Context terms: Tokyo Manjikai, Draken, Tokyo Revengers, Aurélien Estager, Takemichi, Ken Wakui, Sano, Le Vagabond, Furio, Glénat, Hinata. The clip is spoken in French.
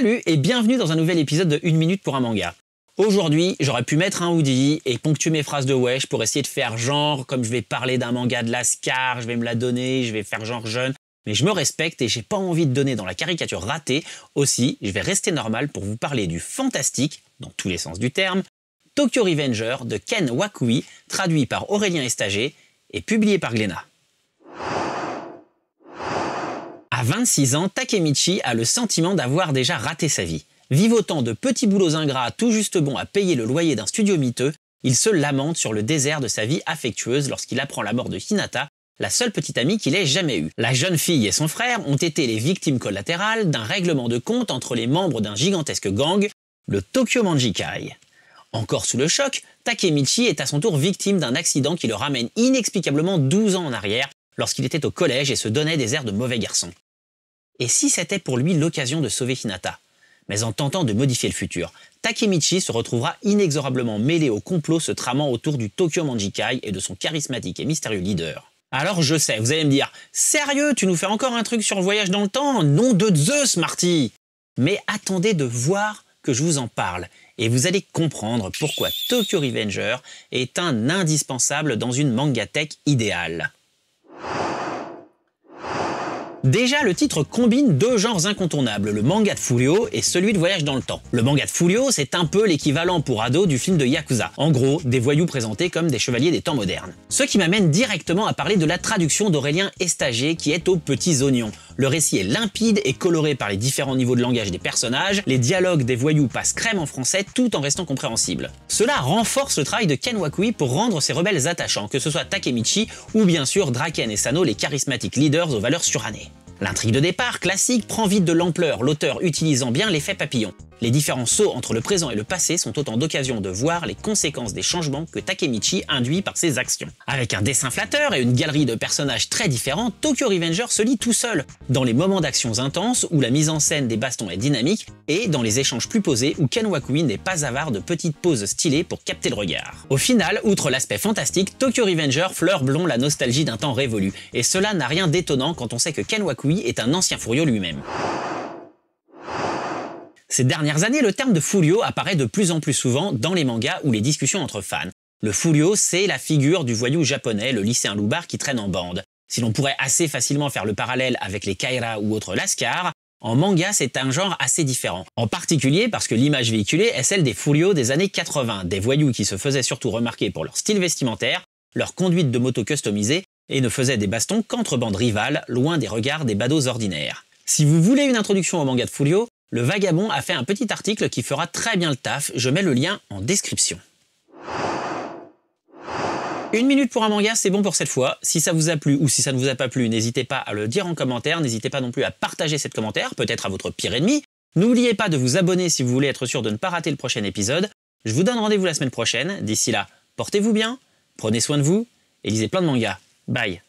Salut et bienvenue dans un nouvel épisode de 1 minute pour un manga. Aujourd'hui, j'aurais pu mettre un hoodie et ponctuer mes phrases de wesh pour essayer de faire genre, comme je vais parler d'un manga de l'ascar, je vais me la donner, je vais faire genre jeune, mais je me respecte et j'ai pas envie de donner dans la caricature ratée. Aussi, je vais rester normal pour vous parler du fantastique, dans tous les sens du terme, Tokyo Revengers de Ken Wakui, traduit par Aurélien Estager et publié par Glénat. À 26 ans, Takemichi a le sentiment d'avoir déjà raté sa vie. Vivotant de petits boulots ingrats tout juste bons à payer le loyer d'un studio miteux, il se lamente sur le désert de sa vie affectueuse lorsqu'il apprend la mort de Hinata, la seule petite amie qu'il ait jamais eue. La jeune fille et son frère ont été les victimes collatérales d'un règlement de compte entre les membres d'un gigantesque gang, le Tokyo Manjikai. Encore sous le choc, Takemichi est à son tour victime d'un accident qui le ramène inexplicablement 12 ans en arrière lorsqu'il était au collège et se donnait des airs de mauvais garçon. Et si c'était pour lui l'occasion de sauver Hinata? Mais en tentant de modifier le futur, Takemichi se retrouvera inexorablement mêlé au complot se tramant autour du Tokyo Manjikai et de son charismatique et mystérieux leader. Alors je sais, vous allez me dire « Sérieux, tu nous fais encore un truc sur le voyage dans le temps? Nom de Zeus, Marty !» Mais attendez de voir que je vous en parle, et vous allez comprendre pourquoi Tokyo Revenger est un indispensable dans une mangathèque idéale. Déjà, le titre combine deux genres incontournables, le manga de Furio et celui de voyage dans le temps. Le manga de Furio, c'est un peu l'équivalent pour ados du film de Yakuza. En gros, des voyous présentés comme des chevaliers des temps modernes. Ce qui m'amène directement à parler de la traduction d'Aurélien Estager qui est aux petits oignons. Le récit est limpide et coloré par les différents niveaux de langage des personnages, les dialogues des voyous passent crème en français tout en restant compréhensibles. Cela renforce le travail de Ken Wakui pour rendre ses rebelles attachants, que ce soit Takemichi ou bien sûr Draken et Sano, les charismatiques leaders aux valeurs surannées. L'intrigue de départ, classique, prend vite de l'ampleur, l'auteur utilisant bien l'effet papillon. Les différents sauts entre le présent et le passé sont autant d'occasions de voir les conséquences des changements que Takemichi induit par ses actions. Avec un dessin flatteur et une galerie de personnages très différents, Tokyo Revenger se lit tout seul, dans les moments d'actions intenses où la mise en scène des bastons est dynamique, et dans les échanges plus posés où Ken Wakui n'est pas avare de petites pauses stylées pour capter le regard. Au final, outre l'aspect fantastique, Tokyo Revenger fleure blond la nostalgie d'un temps révolu, et cela n'a rien d'étonnant quand on sait que Ken Wakui est un ancien Furio lui-même. Ces dernières années, le terme de Furio apparaît de plus en plus souvent dans les mangas ou les discussions entre fans. Le Furio, c'est la figure du voyou japonais, le lycéen loubard qui traîne en bande. Si l'on pourrait assez facilement faire le parallèle avec les kaira ou autres lascars, en manga, c'est un genre assez différent. En particulier parce que l'image véhiculée est celle des Furio des années 80, des voyous qui se faisaient surtout remarquer pour leur style vestimentaire, leur conduite de moto customisée, et ne faisait des bastons qu'entre bandes rivales, loin des regards des badauds ordinaires. Si vous voulez une introduction au manga de Furio, Le Vagabond a fait un petit article qui fera très bien le taf, je mets le lien en description. Une minute pour un manga, c'est bon pour cette fois. Si ça vous a plu ou si ça ne vous a pas plu, n'hésitez pas à le dire en commentaire, n'hésitez pas non plus à partager cet commentaire, peut-être à votre pire ennemi. N'oubliez pas de vous abonner si vous voulez être sûr de ne pas rater le prochain épisode. Je vous donne rendez-vous la semaine prochaine, d'ici là, portez-vous bien, prenez soin de vous et lisez plein de mangas. Bye.